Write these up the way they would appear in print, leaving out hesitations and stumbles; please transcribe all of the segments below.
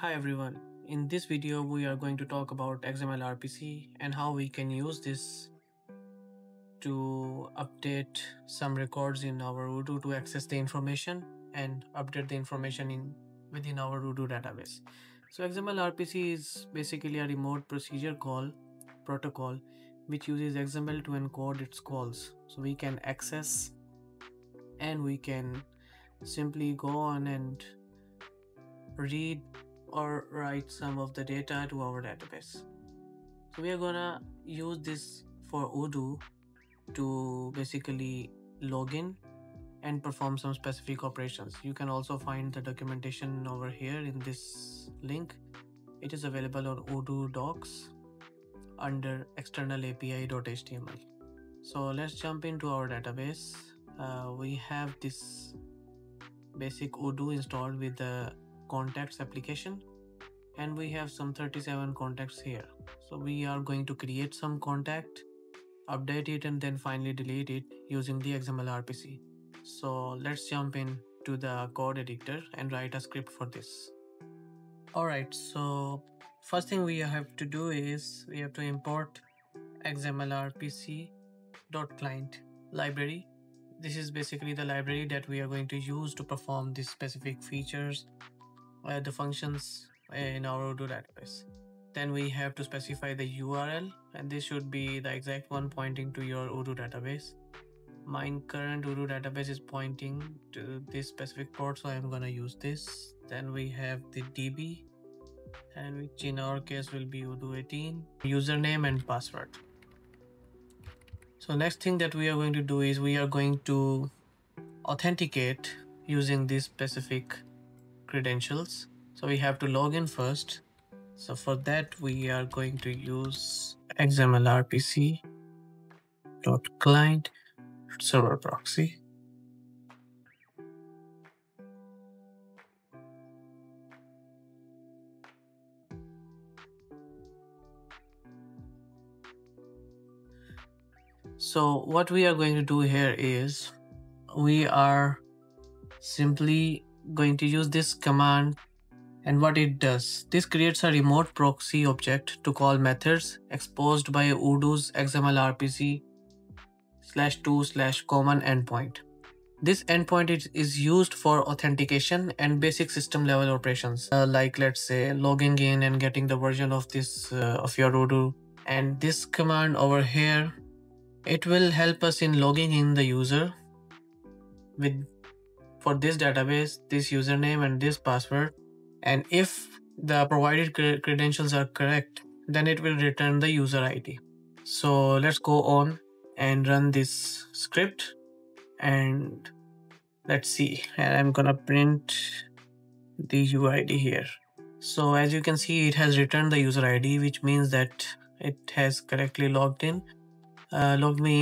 Hi everyone, in this video we are going to talk about XML RPC and how we can use this to update some records in our Odoo to access the information and update the information within our Odoo database. So XML RPC is basically a remote procedure call protocol which uses XML to encode its calls. So we can access and we can simply go on and read or write some of the data to our database. So we are gonna use this for Odoo to basically log in and perform some specific operations. You can also find the documentation over here in this link. It is available on Odoo Docs under externalapi.html. So let's jump into our database. We have this basic Odoo installed with the contacts application, and we have some 37 contacts here. So we are going to create some contact, update it, and then finally delete it using the XML RPC. So let's jump into the code editor and write a script for this. Alright, so first thing we have to do is we have to import XMLRPC.client library. This is basically the library that we are going to use to perform these specific features, the functions in our Odoo database. Then we have to specify the URL, and this should be the exact one pointing to your Odoo database. My current Odoo database is pointing to this specific port, so I'm gonna use this. Then we have the DB, and which in our case will be Odoo 18, username and password. So next thing that we are going to do is we are going to authenticate using this specific credentials. So we have to log in first. So for that we are going to use XMLRPC.client server proxy. So what we are going to do here is we are simply going to use this command, and what it does, this creates a remote proxy object to call methods exposed by Odoo's XMLRPC/2/common endpoint. This endpoint is used for authentication and basic system level operations, like let's say logging in and getting the version of this of your Odoo. And this command over here, it will help us in logging in the user with for this database, this username and this password, and if the provided credentials are correct, then it will return the user ID. So let's go on and run this script and let's see, and I'm gonna print the UID here. So as you can see, it has returned the user ID, which means that it has correctly logged me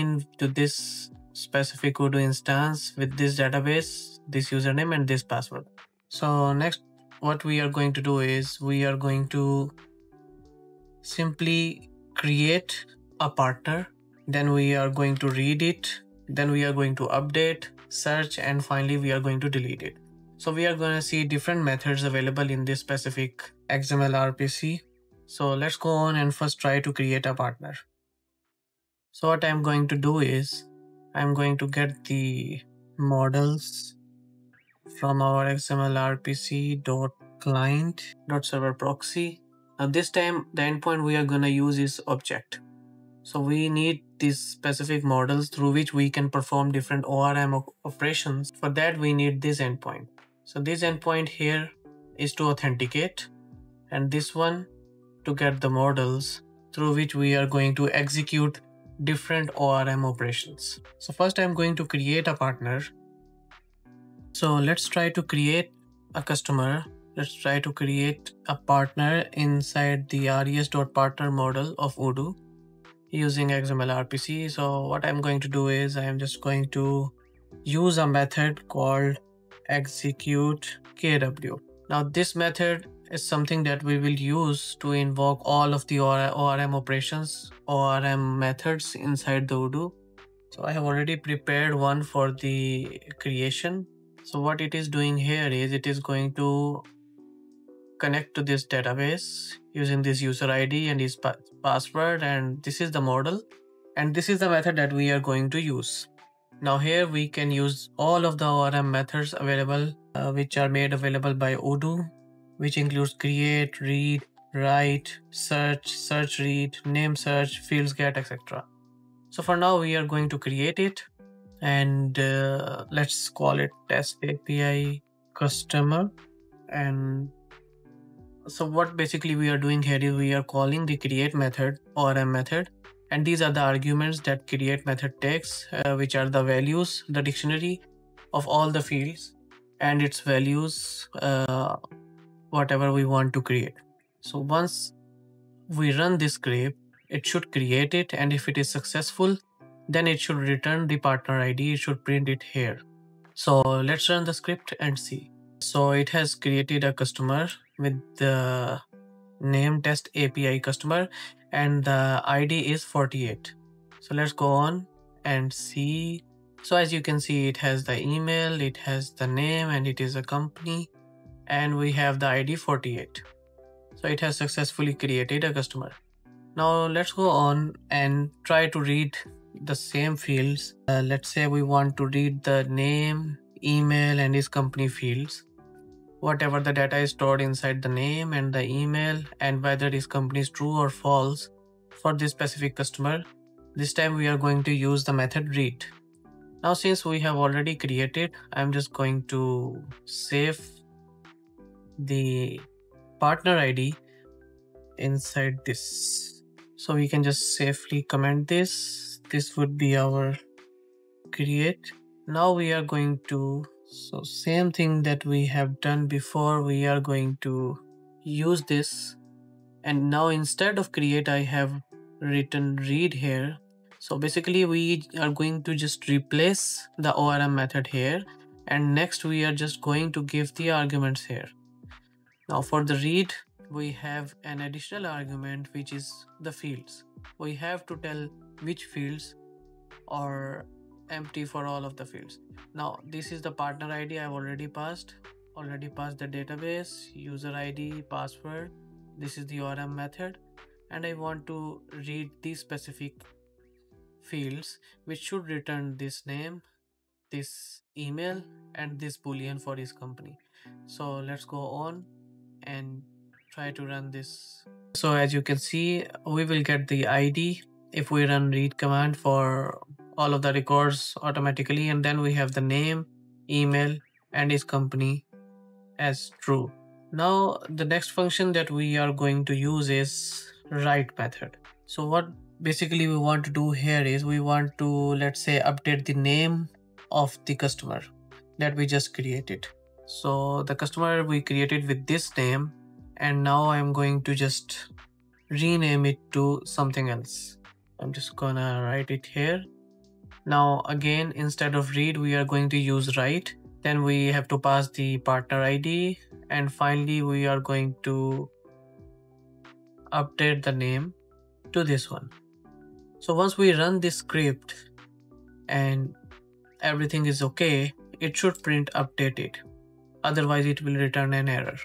in to this specific Odoo instance with this database, this username and this password. So next what we are going to do is we are going to simply create a partner, then we are going to read it, then we are going to update, search, and finally we are going to delete it. So we are going to see different methods available in this specific XML RPC. So let's go on and first try to create a partner. So what I'm going to do is I'm going to get the models from our XMLRPC.client.server proxy. Now this time the endpoint we are gonna use is object. So we need these specific models through which we can perform different ORM operations. For that we need this endpoint. So this endpoint here is to authenticate, and this one to get the models through which we are going to execute different ORM operations. So first I'm going to create a partner. So let's try to create a customer. Let's try to create a partner inside the res.partner model of Odoo using XML RPC. So what I'm going to do is I'm just going to use a method called execute_kw. Now this method is something that we will use to invoke all of the ORM operations, ORM methods inside the Odoo. So I have already prepared one for the creation. So what it is doing here is it is going to connect to this database using this user ID and this password, and this is the model and this is the method that we are going to use. Now here we can use all of the ORM methods available, which are made available by Odoo, which includes create, read, write, search, search read, name search, fields get, etc. So for now we are going to create it, and let's call it test API customer. And so what basically we are doing here is we are calling the create method, ORM method, and these are the arguments that create method takes, which are the values, the dictionary of all the fields and its values, whatever we want to create. So once we run this script, it should create it, and if it is successful, then it should return the partner ID. It should print it here. So let's run the script and see. So it has created a customer with the name test API customer, and the ID is 48. So let's go on and see. So as you can see, it has the email, it has the name, and it is a company, and we have the ID 48. So it has successfully created a customer. Now let's go on and try to read the same fields. Let's say we want to read the name, email, and his company fields. Whatever the data is stored inside the name and the email, and whether his company is true or false for this specific customer. This time we are going to use the method read. Now since we have already created, I'm just going to save the partner ID inside this. So we can just safely comment this. This would be our create. Now we are going to, so same thing that we have done before, we are going to use this. And now instead of create, I have written read here. So basically we are going to just replace the ORM method here. And next we are just going to give the arguments here. Now for the read, we have an additional argument, which is the fields. We have to tell which fields are empty for all of the fields. Now this is the partner ID I've already passed the database, user ID, password. This is the ORM method, and I want to read these specific fields, which should return this name, this email, and this boolean for his company. So let's go on and try to run this. So as you can see, we will get the ID if we run read command for all of the records automatically, and then we have the name, email, and his company as true. Now the next function that we are going to use is write method. So what basically we want to do here is we want to, let's say, update the name of the customer that we just created. So the customer we created with this name, and now I'm going to just rename it to something else. I'm just gonna write it here. Now again, instead of read, we are going to use write. Then we have to pass the partner ID, and finally we are going to update the name to this one. So once we run this script and everything is okay, it should print updated. Otherwise it will return an error.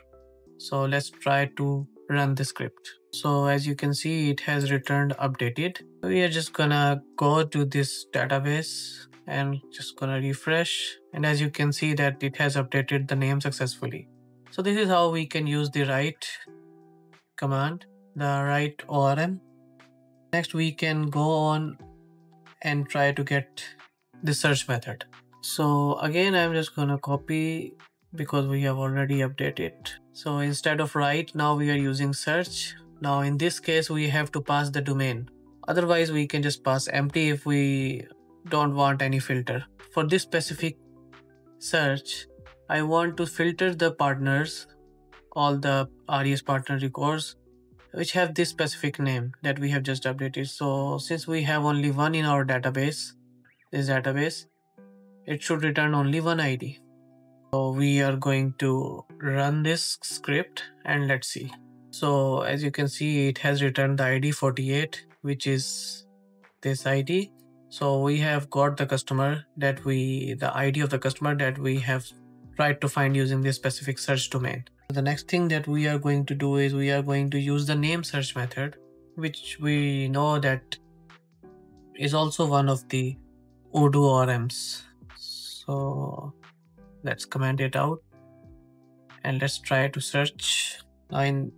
So let's try to run the script. So as you can see, it has returned updated. We are just gonna go to this database and just gonna refresh. And as you can see that it has updated the name successfully. So this is how we can use the write command, the write ORM. Next we can go on and try to get the search method. So again, I'm just gonna copy because we have already updated. So instead of write, now we are using search. Now in this case, we have to pass the domain. Otherwise we can just pass empty if we don't want any filter. For this specific search, I want to filter the partners, all the res partner records, which have this specific name that we have just updated. So since we have only one in our database, this database, it should return only one ID. So we are going to run this script and let's see. So as you can see, it has returned the ID 48, which is this ID. So we have got the customer that the ID of the customer that we have tried to find using this specific search domain. The next thing that we are going to do is we are going to use the name search method, which we know that is also one of the Odoo ORMs. So let's comment it out and let's try to search. Now in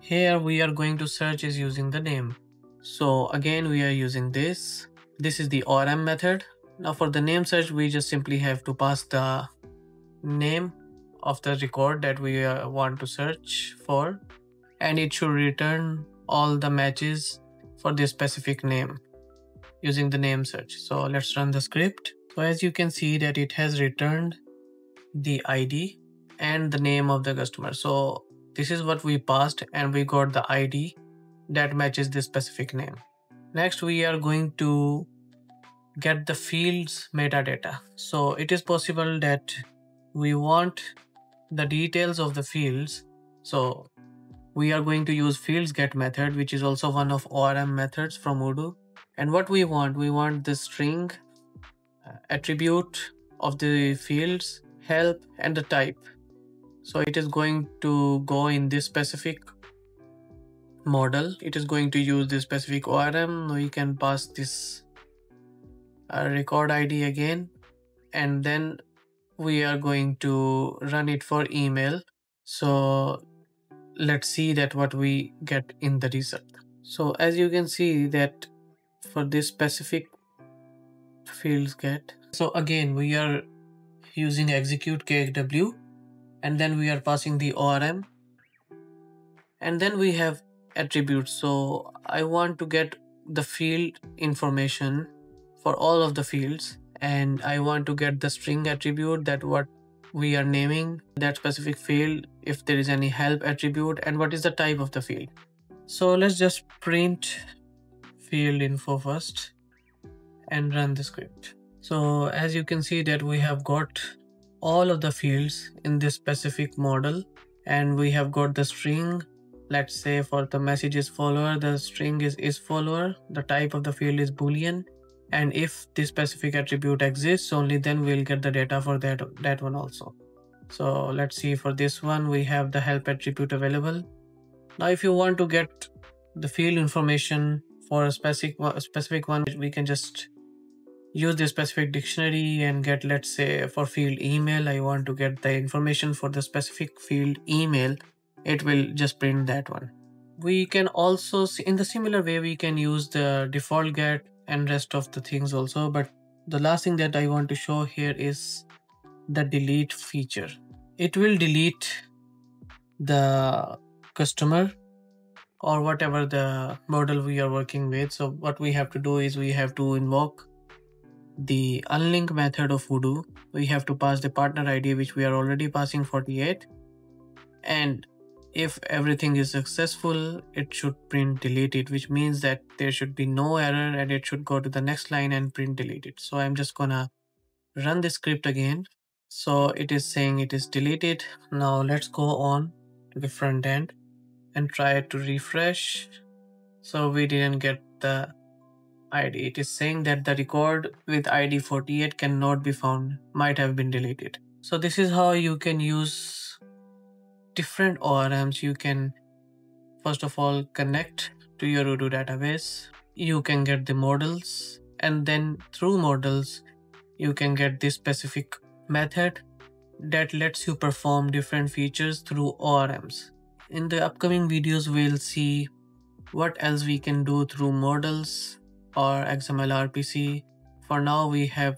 here we are going to search is using the name. So again we are using this. This is the ORM method. Now for the name search we just simply have to pass the name of the record that we want to search for, and it should return all the matches for this specific name using the name search. So let's run the script. So as you can see that it has returned the ID and the name of the customer. So this is what we passed, and we got the ID that matches this specific name. Next, we are going to get the field's metadata. So it is possible that we want the details of the fields. So we are going to use fields get method, which is also one of ORM methods from Odoo. And what we want the string attribute of the fields, help, and the type. So it is going to go in this specific model. It is going to use this specific ORM. We can pass this record ID again, and then we are going to run it for email. So let's see that what we get in the result. So as you can see that for this specific fields get, so again we are using execute_kw, and then we are passing the ORM, and then we have attributes. So I want to get the field information for all of the fields, and I want to get the string attribute that what we are naming that specific field, if there is any help attribute, and what is the type of the field. So let's just print field info first and run the script. So as you can see that we have got all of the fields in this specific model, and we have got the string. Let's say for the message is follower, the string is follower, the type of the field is boolean, and if this specific attribute exists, only then we'll get the data for that one also. So let's see, for this one we have the help attribute available. Now if you want to get the field information for a specific one, we can just use the specific dictionary and get, let's say for field email, I want to get the information for the specific field email. It will just print that one. We can also see in the similar way, we can use the default get and rest of the things also. But the last thing that I want to show here is the delete feature. It will delete the customer or whatever the model we are working with. So what we have to do is we have to invoke the unlink method of Odoo. We have to pass the partner ID, which we are already passing 48, and if everything is successful, it should print delete it, which means that there should be no error, and it should go to the next line and print delete it. So I'm just gonna run the script again. So it is saying it is deleted. Now let's go on to the front end and try to refresh. So we didn't get the ID. It is saying that the record with ID 48 cannot be found, might have been deleted. So this is how you can use different ORMs. You can first of all connect to your Odoo database. You can get the models, and then through models you can get this specific method that lets you perform different features through ORMs. In the upcoming videos we'll see what else we can do through models or XML RPC. For now, we have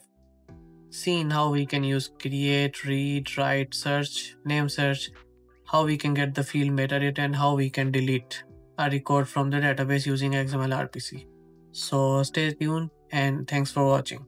seen how we can use create, read, write, search, name search, how we can get the field metadata, and how we can delete a record from the database using XML RPC. So stay tuned, and thanks for watching.